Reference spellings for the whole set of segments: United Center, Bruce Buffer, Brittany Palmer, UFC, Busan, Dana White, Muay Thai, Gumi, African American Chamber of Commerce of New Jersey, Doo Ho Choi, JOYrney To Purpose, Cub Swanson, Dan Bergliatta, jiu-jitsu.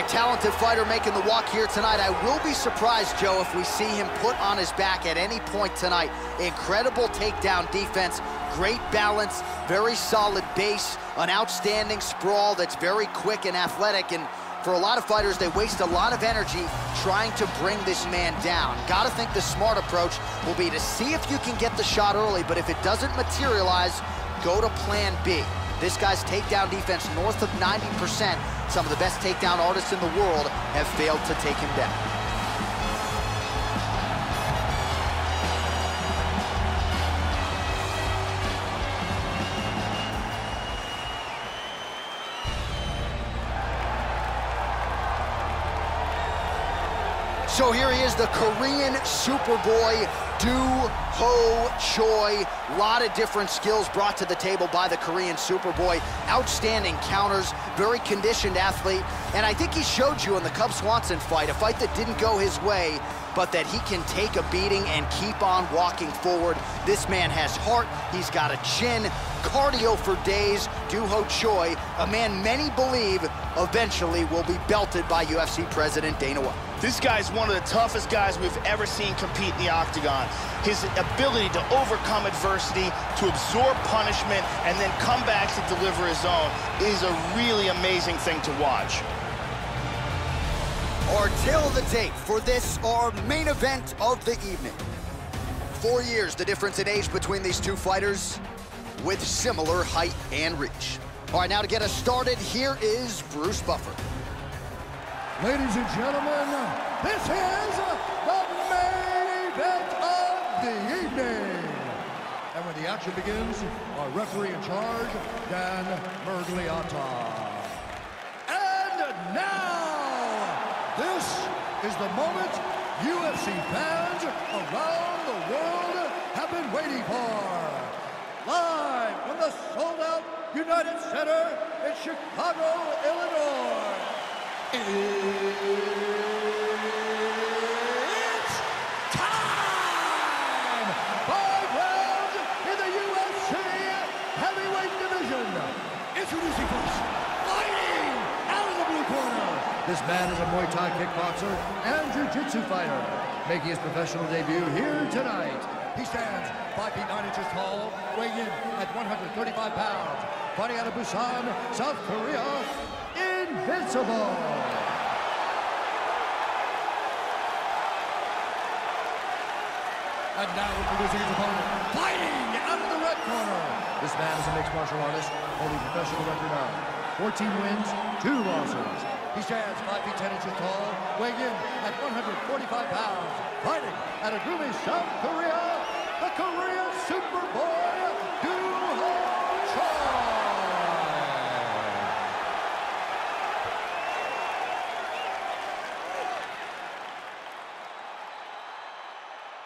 right, talented fighter making the walk here tonight. I will be surprised, Joe, if we see him put on his back at any point tonight. Incredible takedown defense, great balance, very solid base, an outstanding sprawl that's very quick and athletic. And for a lot of fighters, they waste a lot of energy trying to bring this man down. Gotta think the smart approach will be to see if you can get the shot early, but if it doesn't materialize, go to plan B. This guy's takedown defense north of 90%. Some of the best takedown artists in the world have failed to take him down. So here he is, the Korean Superboy, Doo Ho Choi. A lot of different skills brought to the table by the Korean Superboy. Outstanding counters, very conditioned athlete. And I think he showed you in the Cub Swanson fight, a fight that didn't go his way, but that he can take a beating and keep on walking forward. This man has heart, he's got a chin, cardio for days. Doo Ho Choi, a man many believe eventually will be belted by UFC President Dana White. This guy's one of the toughest guys we've ever seen compete in the octagon. His ability to overcome adversity, to absorb punishment, and then come back to deliver his own is a really amazing thing to watch. Our tale of the tape for this, our main event of the evening. 4 years, the difference in age between these two fighters with similar height and reach. All right, now to get us started, here is Bruce Buffer. Ladies and gentlemen, this is the main event of the evening. And when the action begins, our referee in charge, Dan Bergliatta. And now, this is the moment UFC fans around the world have been waiting for. Live from the sold-out United Center in Chicago, Illinois. It's time! 5 rounds in the UFC heavyweight division. Introducing first, fighting out of the blue corner. This man is a Muay Thai kickboxer and jiu-jitsu fighter, making his professional debut here tonight. He stands 5 feet 9 inches tall, weighing in at 135 pounds, fighting out of Busan, South Korea. Invincible. And now we're producing his opponent, fighting out of the red corner. This man is a mixed martial artist, holding professional record of 14 wins, 2 losses. He stands 5 feet 10 inches tall, weighing in at 145 pounds, fighting out of Gumi, South Korea, the Korean Superboy, Doo Ho Choi.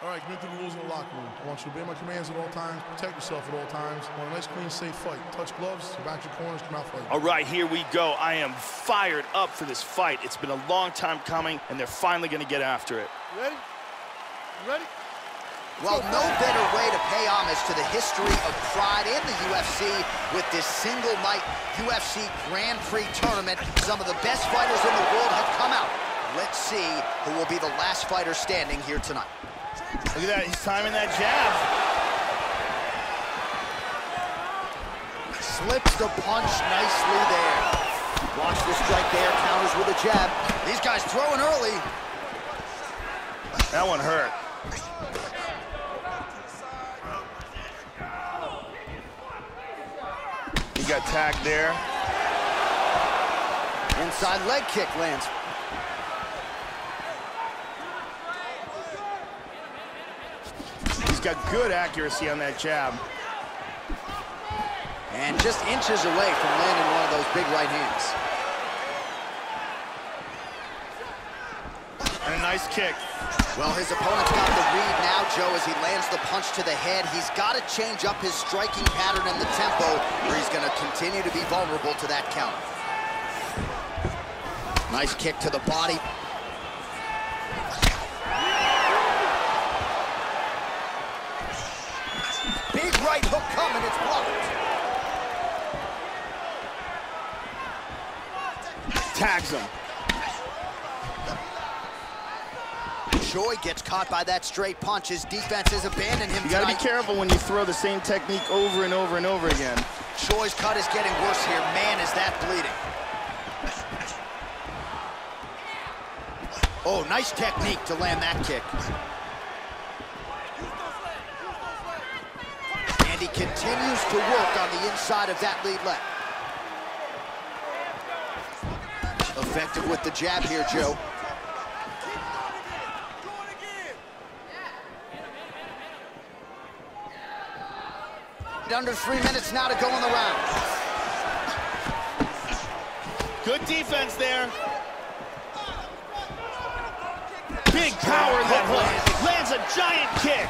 All right, commit to the rules in the locker room. I want you to obey my commands at all times, protect yourself at all times. I want a nice, clean, safe fight. Touch gloves, go back to your corners, come out fighting. All right, here we go. I am fired up for this fight. It's been a long time coming, and they're finally going to get after it. Ready? Ready? Well, no better way to pay homage to the history of pride in the UFC with this single-night UFC Grand Prix tournament. Some of the best fighters in the world have come out. Let's see who will be the last fighter standing here tonight. Look at that, he's timing that jab. Slips the punch nicely there. Watch this strike there, counters with a jab. These guys throwing early. That one hurt. He got tagged there. Inside leg kick lands. Got good accuracy on that jab. And just inches away from landing one of those big right hands. And a nice kick. Well, his opponent's got the read now, Joe, as he lands the punch to the head. He's got to change up his striking pattern and the tempo, or he's going to continue to be vulnerable to that count. Nice kick to the body. Right hook coming, it's blocked. Tags him. Choi gets caught by that straight punch. His defense has abandoned him. You gotta be careful when you throw the same technique over and over and over again. Choi's cut is getting worse here. Man, is that bleeding. Oh, nice technique to land that kick. And he continues to work on the inside of that lead leg. Effective with the jab here, Joe. Under 3 minutes now to go in the round. Good defense there. Big power in that hook. Lands a giant kick.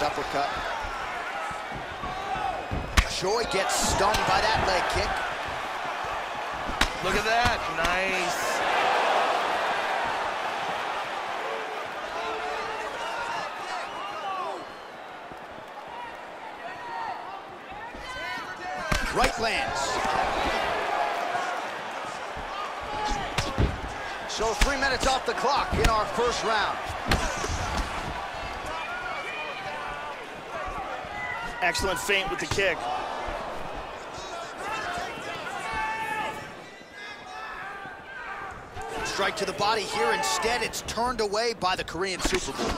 Uppercut. Choi gets stunned by that leg kick. Look at that. Nice. Right lands. So 3 minutes off the clock in our first round. Excellent feint with the kick. Strike to the body here. Instead, it's turned away by the Korean Super Bowl.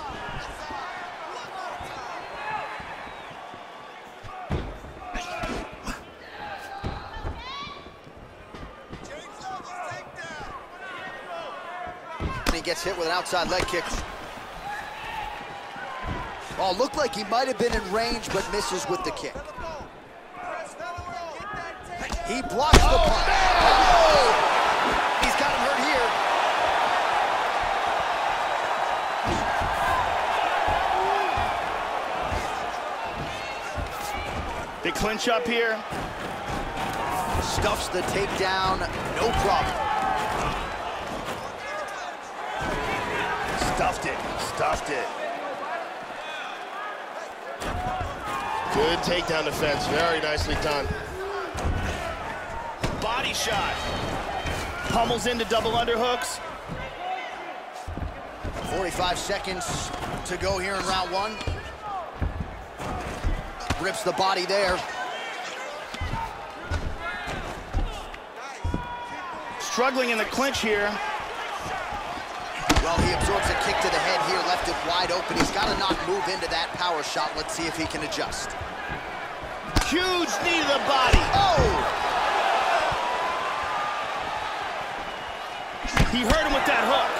And he gets hit with an outside leg kick. Oh, looked like he might have been in range, but misses with the kick. He blocks the punch. Oh! He's got him hurt here. They clinch up here. Stuffs the takedown, no problem. Stuffed it, stuffed it. Good takedown defense, very nicely done. Body shot. Pummels into double underhooks. 45 seconds to go here in round one. Rips the body there. Struggling in the clinch here. Well, he absorbs a kick to the head here, left it wide open. He's got to not move into that power shot. Let's see if he can adjust. Huge knee to the body. Oh! He hurt him with that hook.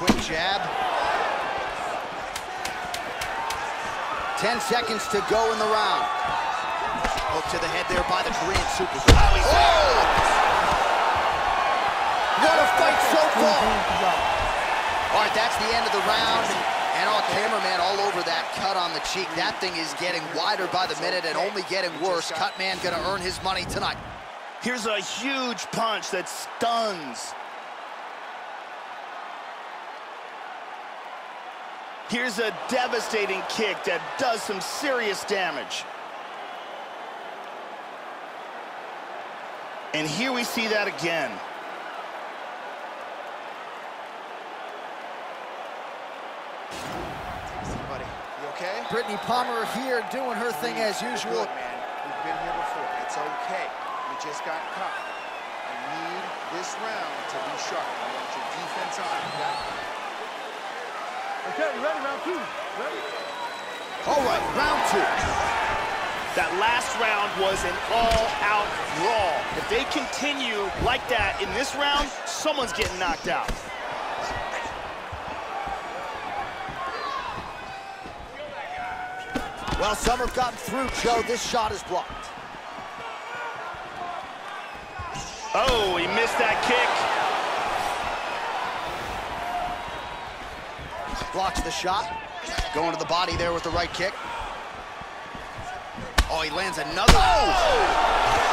Quick jab. 10 seconds to go in the round. Hook to the head there by the Korean Super Bowl. Oh! What a fight so far! All right, that's the end of the round, and all cameraman all over that cut on the cheek. That thing is getting wider by the minute and only getting worse. Cutman gonna earn his money tonight. Here's a huge punch that stuns. Here's a devastating kick that does some serious damage. And here we see that again. Okay. Brittany Palmer here doing her thing as usual. Good, man. We've been here before. It's okay. We just got caught. I need this round to be sharp. I want your defense on. Okay, you ready? Round two. Ready? All right, round two. That last round was an all-out brawl. If they continue like that in this round, someone's getting knocked out. Well, some have gotten through, Joe. This shot is blocked. Oh, he missed that kick. Blocks the shot. Going to the body there with the right kick. Oh, he lands another. Oh!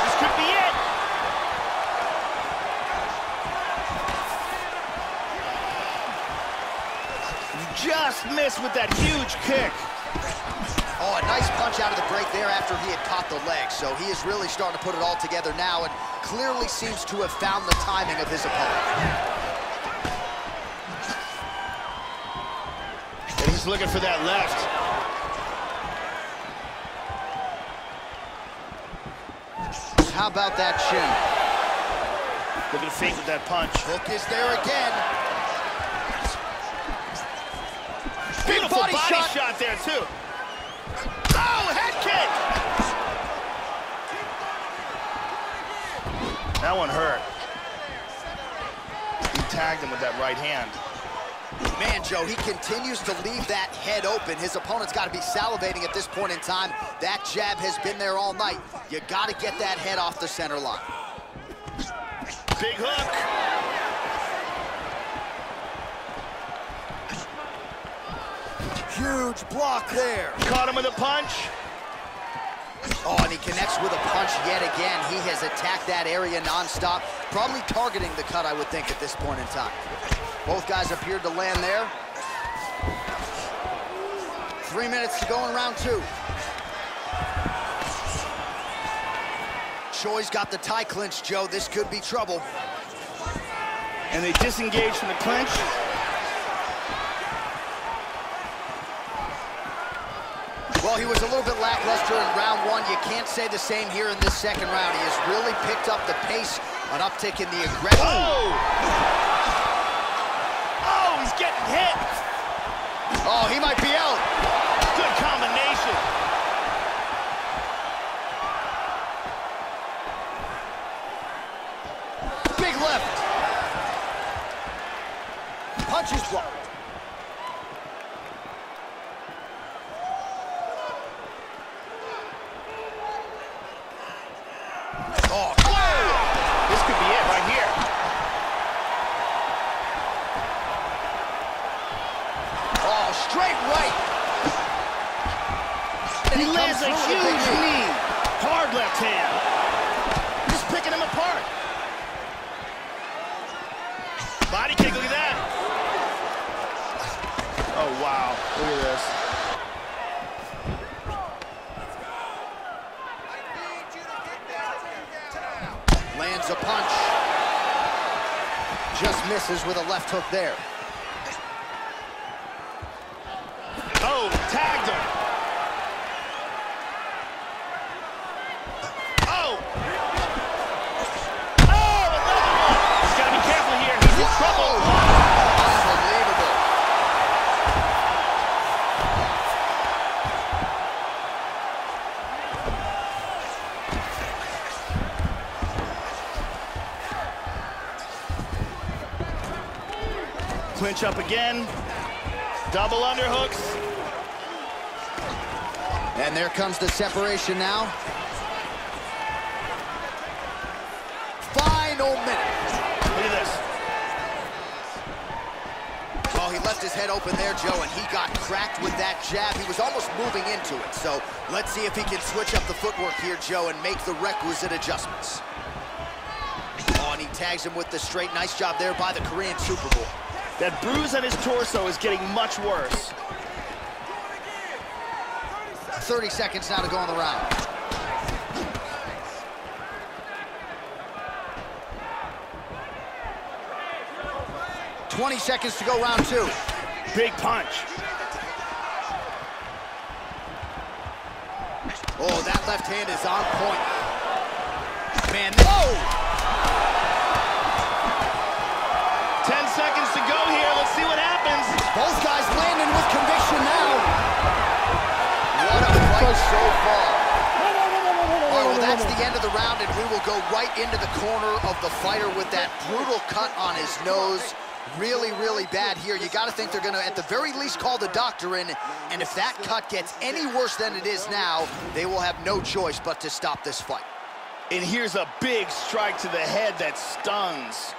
This could be it. Just missed with that huge kick. Oh, a nice punch out of the break there after he had caught the leg. So he is really starting to put it all together now and clearly seems to have found the timing of his opponent. And he's looking for that left. How about that shin? Looking to fake with that punch. Hook is there again. Beautiful body shot there, too. Oh, head kick! That one hurt. He tagged him with that right hand. Man, Joe, he continues to leave that head open. His opponent's got to be salivating at this point in time. That jab has been there all night. You got to get that head off the center line. Big hook. Huge block there. Caught him with a punch. Oh, and he connects with a punch yet again. He has attacked that area nonstop, probably targeting the cut, I would think, at this point in time. Both guys appeared to land there. 3 minutes to go in round two. Choi's got the tie clinch, Joe. This could be trouble. And they disengage from the clinch. Well, he was a little bit lackluster in round one. You can't say the same here in this second round. He has really picked up the pace, an uptick in the aggression. Oh! Oh, he's getting hit. Oh, he might be out. Good combination. Big left. Punch is blocked. Body kick, look at that. Oh, wow, look at this. I need you to get down. Lands a punch. Just misses with a left hook there. Oh, tagged him. Clinch up again. Double underhooks. And there comes the separation now. Final minute. Look at this. Oh, he left his head open there, Joe, and he got cracked with that jab. He was almost moving into it. So let's see if he can switch up the footwork here, Joe, and make the requisite adjustments. Oh, and he tags him with the straight. Nice job there by the Korean Super Bowl. That bruise on his torso is getting much worse. 30 seconds now to go on the round. Nice. 20 seconds to go round two. Big punch. Oh, that left hand is on point. Man, whoa! 10 seconds to go here. Let's see what happens. Both guys landing with conviction now. What a fight so far. Oh, well, that's the end of the round, and we will go right into the corner of the fighter with that brutal cut on his nose. Really, really bad here. You got to think they're going to, at the very least, call the doctor in. And if that cut gets any worse than it is now, they will have no choice but to stop this fight. And here's a big strike to the head that stuns.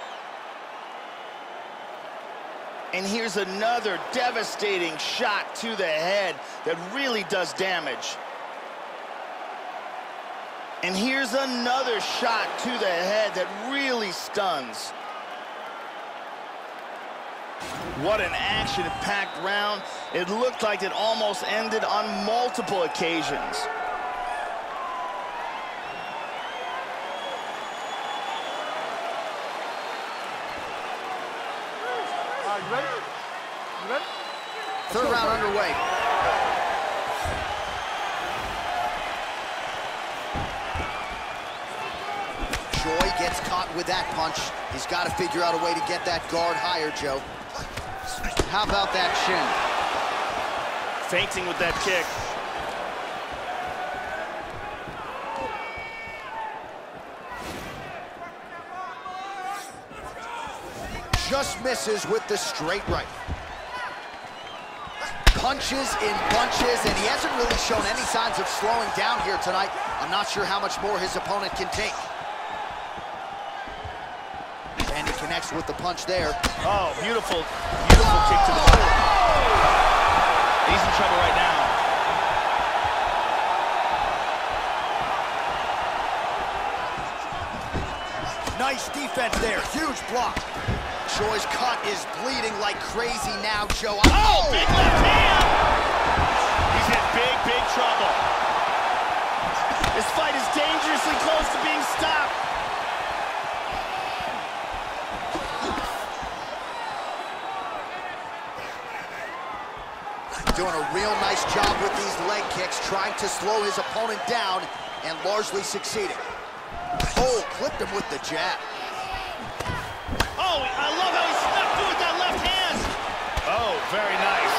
And here's another devastating shot to the head that really does damage. And here's another shot to the head that really stuns. What an action-packed round. It looked like it almost ended on multiple occasions. All right, you ready? You ready? Third round underway. Choi gets caught with that punch. He's got to figure out a way to get that guard higher, Joe. How about that shin? Fainting with that kick. Just misses with the straight right. Punches in bunches, and he hasn't really shown any signs of slowing down here tonight. I'm not sure how much more his opponent can take. And he connects with the punch there. Oh, beautiful, beautiful kick to the body. He's in trouble right now. Nice defense there, huge block. Choi's cut is bleeding like crazy now, Joe. Oh, big left hand! He's in big, big trouble. This fight is dangerously close to being stopped. Doing a real nice job with these leg kicks, trying to slow his opponent down, and largely succeeding. Oh, clipped him with the jab. I love how he snuck through with that left hand. Oh, very nice.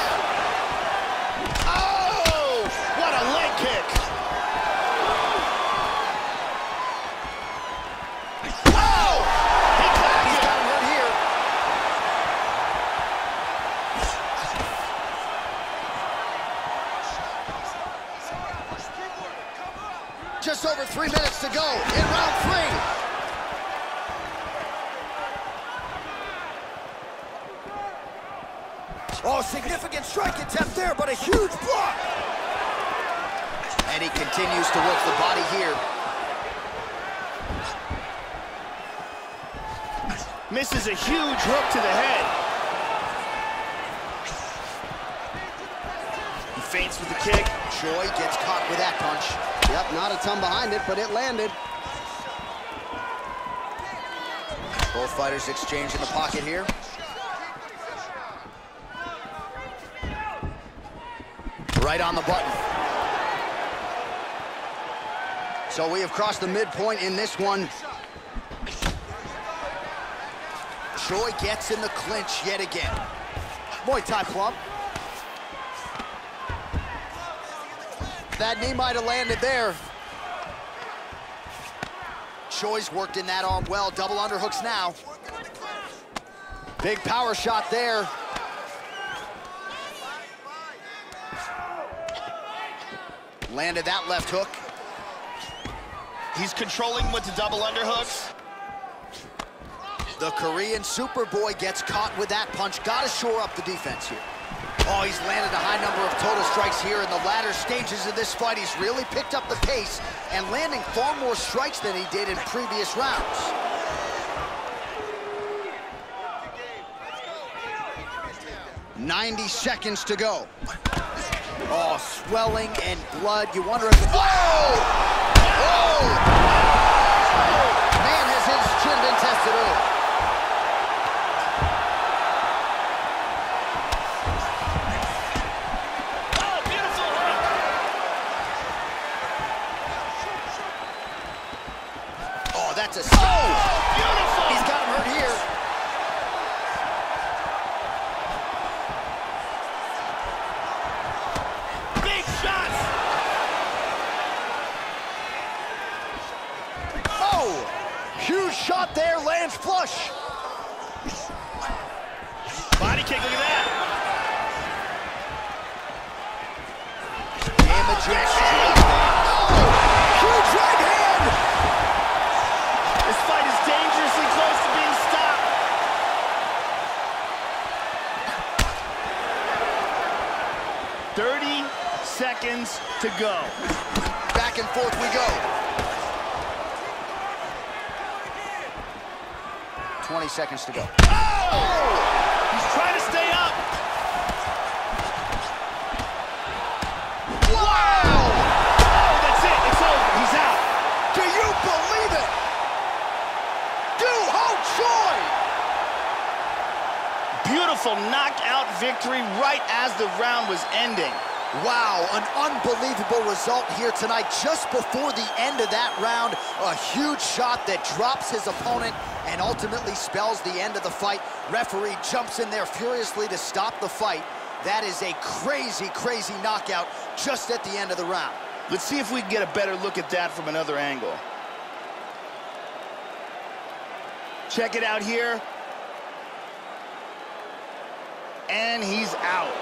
Oh, what a leg kick. Oh, he's got him here. Just over 3 minutes to go in round three. Oh, significant strike attempt there, but a huge block. And he continues to work the body here. Misses a huge hook to the head. He feints with the kick. Choi gets caught with that punch. Yep, not a ton behind it, but it landed. Both fighters exchange in the pocket here. Right on the button. So we have crossed the midpoint in this one. Choi gets in the clinch yet again. Muay Thai club. That knee might have landed there. Choi's worked in that arm well. Double underhooks now. Big power shot there. Landed that left hook. He's controlling with the double underhooks. The Korean Superboy gets caught with that punch. Gotta shore up the defense here. Oh, he's landed a high number of total strikes here in the latter stages of this fight. He's really picked up the pace and landing far more strikes than he did in previous rounds. Go, 90 seconds to go. Oh, swelling and blood. You wonder if... Whoa! Whoa! Man has his chin been tested early. Oh, beautiful! Oh, that's a... Oh, beautiful! He's got him hurt here. Shot there, lands flush. Body kick, look at that. Damage straight hand. Oh, huge right hand. This fight is dangerously close to being stopped. Thirty seconds to go. Back and forth we go. 20 seconds to go. Oh! He's trying to stay up. victory right as the round was ending. Wow, an unbelievable result here tonight. Just before the end of that round, a huge shot that drops his opponent and ultimately spells the end of the fight. Referee jumps in there furiously to stop the fight. That is a crazy, crazy knockout just at the end of the round. Let's see if we can get a better look at that from another angle. Check it out here. And he's out.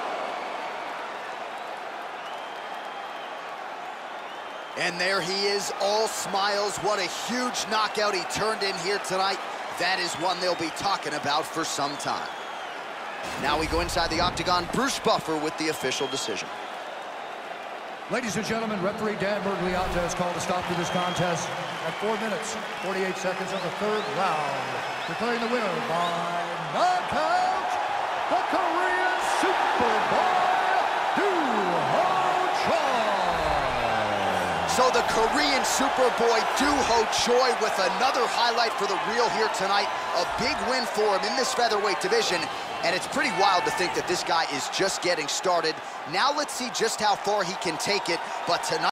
And there he is, all smiles. What a huge knockout he turned in here tonight. That is one they'll be talking about for some time. Now we go inside the octagon. Bruce Buffer with the official decision. Ladies and gentlemen, referee Dan Bergliatta has called a stop to this contest at 4 minutes, 48 seconds of the third round, declaring the winner by knockout, the Korean Superboy, Doo Ho Choi. So the Korean Superboy Doo Ho Choi with another highlight for the reel here tonight. A big win for him in this featherweight division. And it's pretty wild to think that this guy is just getting started. Now let's see just how far he can take it. But tonight...